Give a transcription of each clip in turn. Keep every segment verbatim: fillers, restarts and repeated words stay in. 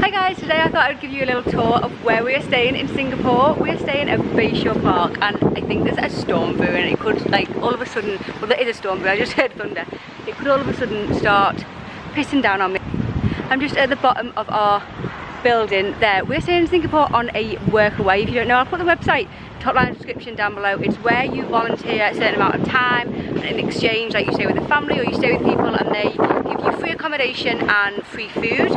Hi guys, today I thought I'd give you a little tour of where we are staying in Singapore. We're staying at Bayshore Park and I think there's a storm brewing and it could like all of a sudden, well there is a storm brewing, I just heard thunder. It could all of a sudden start pissing down on me. I'm just at the bottom of our building there. We're staying in Singapore on a workaway. If you don't know, I'll put the website top line description down below. It's where you volunteer a certain amount of time and in exchange, like you stay with a family or you stay with people and they give you free accommodation and free food,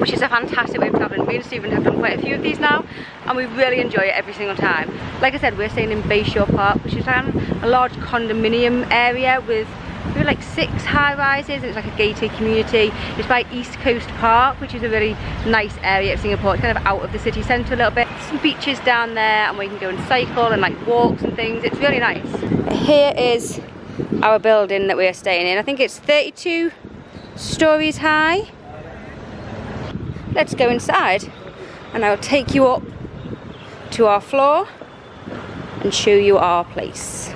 which is a fantastic way of travelling. Me and Stephen have done quite a few of these now and we really enjoy it every single time. Like I said, we're staying in Bayshore Park, which is um, a large condominium area with we like six high rises and it's like a gated community. It's by East Coast Park, which is a really nice area of Singapore. It's kind of out of the city centre a little bit. Some beaches down there and where you can go and cycle and like walks and things. It's really nice. Here is our building that we are staying in. I think it's thirty-two stories high. Let's go inside and I'll take you up to our floor and show you our place.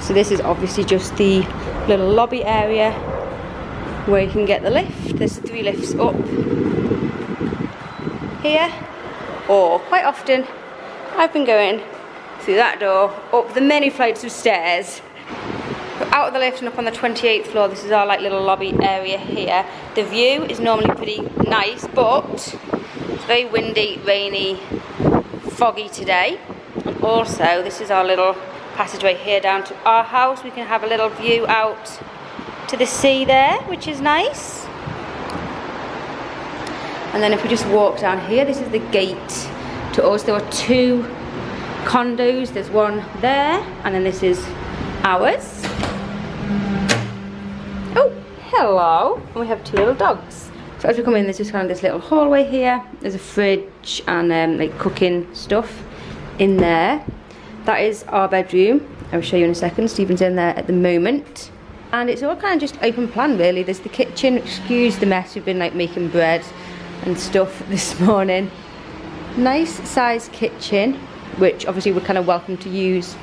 So this is obviously just the little lobby area where you can get the lift. There's three lifts up here, or quite often I've been going through that door, up the many flights of stairs. But out of the lift and up on the twenty-eighth floor, this is our like little lobby area here. The view is normally pretty nice, but it's very windy, rainy, foggy today. And also, this is our little passageway here down to our house. We can have a little view out to the sea there, which is nice. And then if we just walk down here, this is the gate to us. There are two condos, there's one there and then this is ours. Oh, hello. And we have two little dogs. So as we come in, there's just kind of this little hallway here. There's a fridge and um, like cooking stuff in there. That is our bedroom. I'll show you in a second. Stephen's in there at the moment. And it's all kind of just open plan really. There's the kitchen. Excuse the mess, we've been like making bread and stuff this morning. Nice size kitchen, which obviously we're kind of welcome to use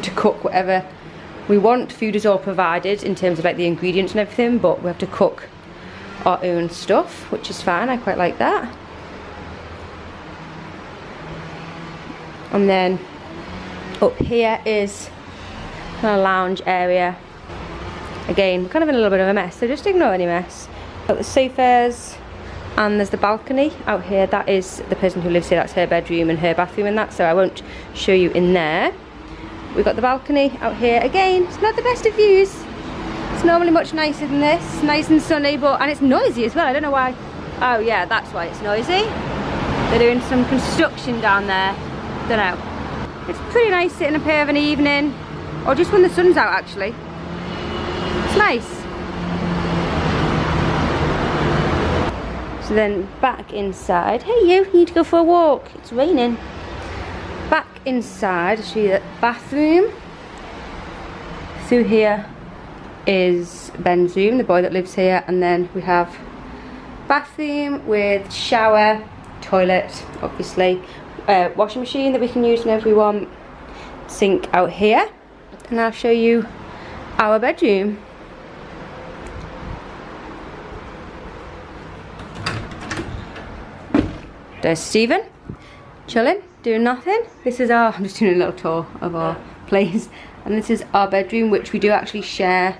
to cook whatever we want. Food is all provided in terms of like the ingredients and everything, but we have to cook our own stuff, which is fine. I quite like that. And then up here is a lounge area. Again, we're kind of in a little bit of a mess, so just ignore any mess. Got the sofas. And there's the balcony out here. That is the person who lives here, that's her bedroom and her bathroom and that, so I won't show you in there. We've got the balcony out here. Again, it's not the best of views. It's normally much nicer than this. It's nice and sunny, but, and it's noisy as well. I don't know why. Oh yeah, that's why it's noisy. They're doing some construction down there. Don't know. It's pretty nice sitting up here of an evening, or just when the sun's out actually. It's nice. So then back inside, hey you, you need to go for a walk, it's raining. Back inside, I'll show you the bathroom. Through here is Ben's room, the boy that lives here, and then we have bathroom with shower, toilet, obviously, uh, washing machine that we can use whenever we want, sink out here, and I'll show you our bedroom. There's Stephen, chilling, doing nothing. This is our, I'm just doing a little tour of our place. And this is our bedroom, which we do actually share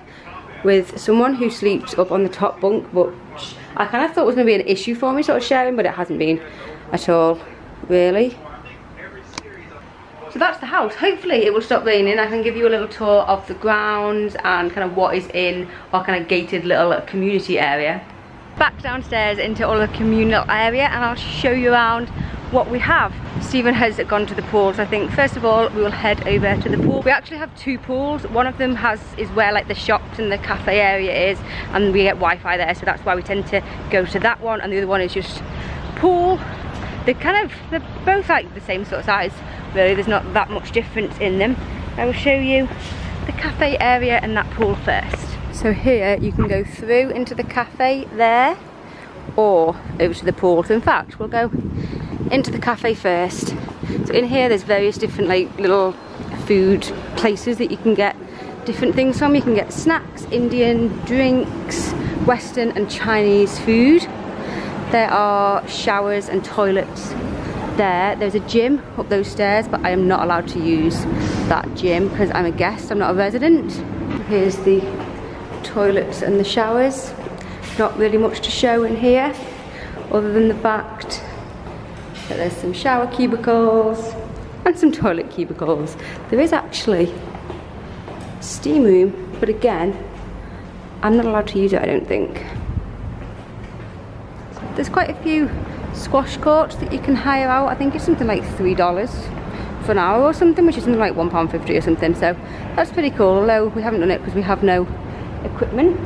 with someone who sleeps up on the top bunk, which I kind of thought was going to be an issue for me, sort of sharing, but it hasn't been at all, really. So that's the house. Hopefully it will stop raining. I can give you a little tour of the grounds and kind of what is in our kind of gated little community area. Back downstairs into all the communal area and I'll show you around what we have. Stephen has gone to the pool, so I think first of all we will head over to the pool. We actually have two pools. One of them has is where like the shops and the cafe area is and we get Wi-Fi there, so that's why we tend to go to that one, and the other one is just pool. They're kind of they're both like the same sort of size really, there's not that much difference in them. I will show you the cafe area and that pool first. So here you can go through into the cafe there or over to the pool. So in fact we'll go into the cafe first So in here there's various different like little food places that you can get different things from. You can get snacks, Indian, drinks, Western and Chinese food. There are showers and toilets there. There's a gym up those stairs, but I am not allowed to use that gym because I'm a guest, I'm not a resident. Here's the toilets and the showers. Not really much to show in here, other than the fact that there's some shower cubicles and some toilet cubicles. There is actually a steam room, but again, I'm not allowed to use it, I don't think. There's quite a few squash courts that you can hire out. I think it's something like three dollars for an hour or something, which is something like one pound fifty or something. So that's pretty cool, although we haven't done it because we have no equipment.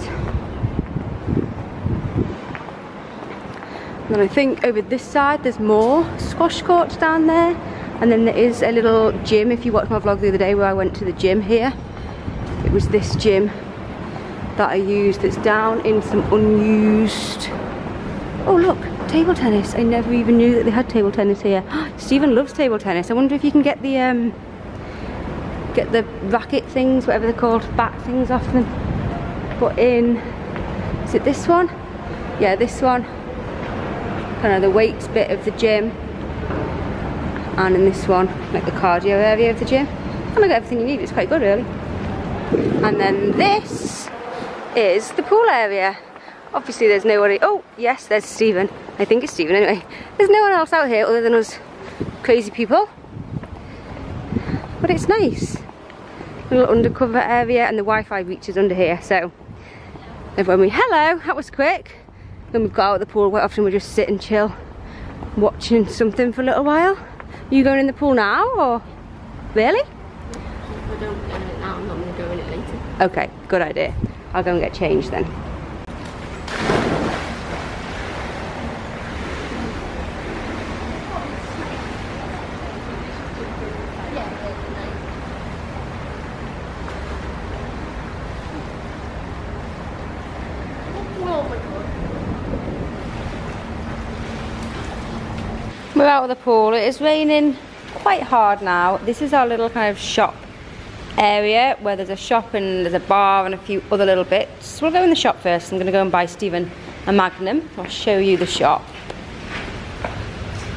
And then I think over this side there's more squash courts down there. And then there is a little gym. If you watched my vlog the other day where I went to the gym here, it was this gym that I used that's down in some unused... Oh look, table tennis. I never even knew that they had table tennis here. Stephen loves table tennis. I wonder if you can get the um, get the racket things, whatever they're called, bat things off them. Put in, is it this one? Yeah, this one. Kind of the weights bit of the gym. And in this one, like the cardio area of the gym. And I got everything you need, it's quite good really. And then this is the pool area. Obviously there's nobody, oh yes, there's Stephen. I think it's Stephen anyway. There's no one else out here other than us crazy people. But it's nice. A little undercover area and the Wi-Fi reaches under here, so. And when we, hello, that was quick. When we got out of the pool, quite often we'll just sit and chill, watching something for a little while. Are you going in the pool now, or? Really? If I don't go in it now, I'm not gonna go in it later. Okay, good idea. I'll go and get changed then. We're out of the pool. It is raining quite hard now. This is our little kind of shop area where there's a shop and there's a bar and a few other little bits. We'll go in the shop first. I'm going to go and buy Stephen a Magnum. I'll show you the shop.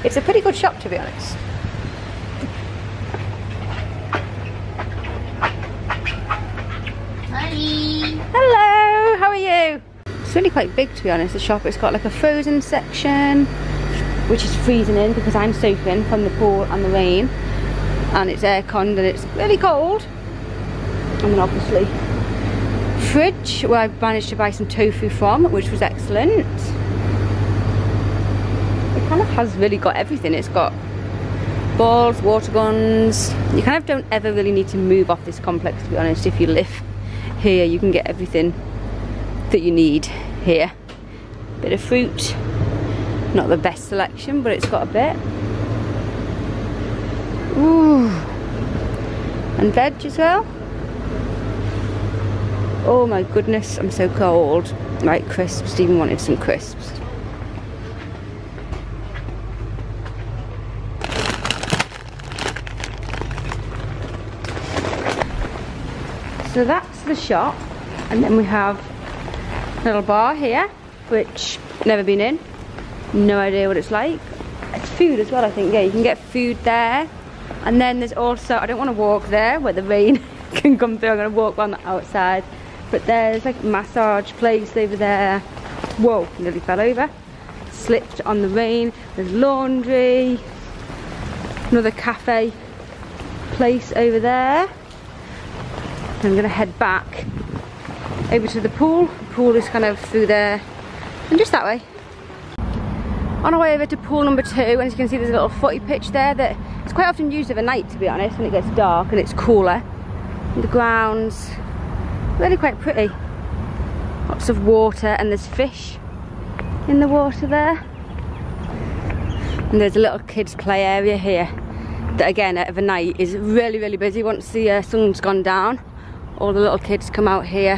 It's a pretty good shop, to be honest. Hi. Hello, how are you? It's really quite big, to be honest, the shop. It's got like a frozen section, which is freezing in because I'm soaking from the pool and the rain, and it's air-conned and it's really cold. And then obviously fridge, where I managed to buy some tofu from, which was excellent. It kind of has really got everything. It's got balls, water guns. You kind of don't ever really need to move off this complex, to be honest. If you live here, you can get everything that you need here. Bit of fruit. Not the best selection, but it's got a bit. Ooh. And veg as well. Oh my goodness, I'm so cold. Right, crisps. Stephen wanted some crisps. So that's the shop. And then we have a little bar here, which I've never been in. No idea what it's like. It's food as well, I think. Yeah, you can get food there. And then there's also, I don't want to walk there where the rain can come through. I'm going to walk on the outside. But there's like a massage place over there. Whoa, nearly fell over. Slipped on the rain. There's laundry. Another cafe place over there. I'm going to head back over to the pool. The pool is kind of through there and just that way. On our way over to pool number two, and as you can see there's a little footy pitch there that it's quite often used overnight, to be honest, when it gets dark and it's cooler. And the ground's really quite pretty. Lots of water and there's fish in the water there. And there's a little kids play area here that again overnight is really really busy. Once the uh, sun's gone down, all the little kids come out here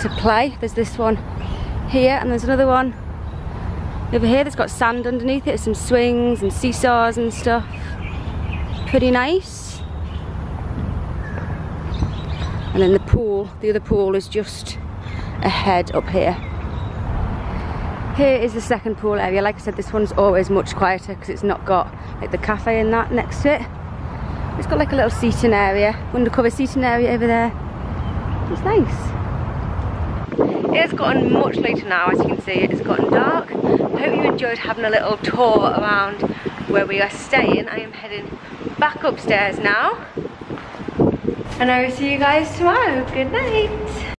to play. There's this one here and there's another one over here that's got sand underneath it, some swings and seesaws and stuff. pretty nice. And then the pool, the other pool is just ahead up here. Here is the second pool area. Like I said, this one's always much quieter because it's not got like the cafe and that next to it. It's got like a little seating area, undercover seating area over there. It's nice. It's gotten much later now, as you can see. It's gotten dark. I hope you enjoyed having a little tour around where we are staying. I am heading back upstairs now. And I will see you guys tomorrow. Good night.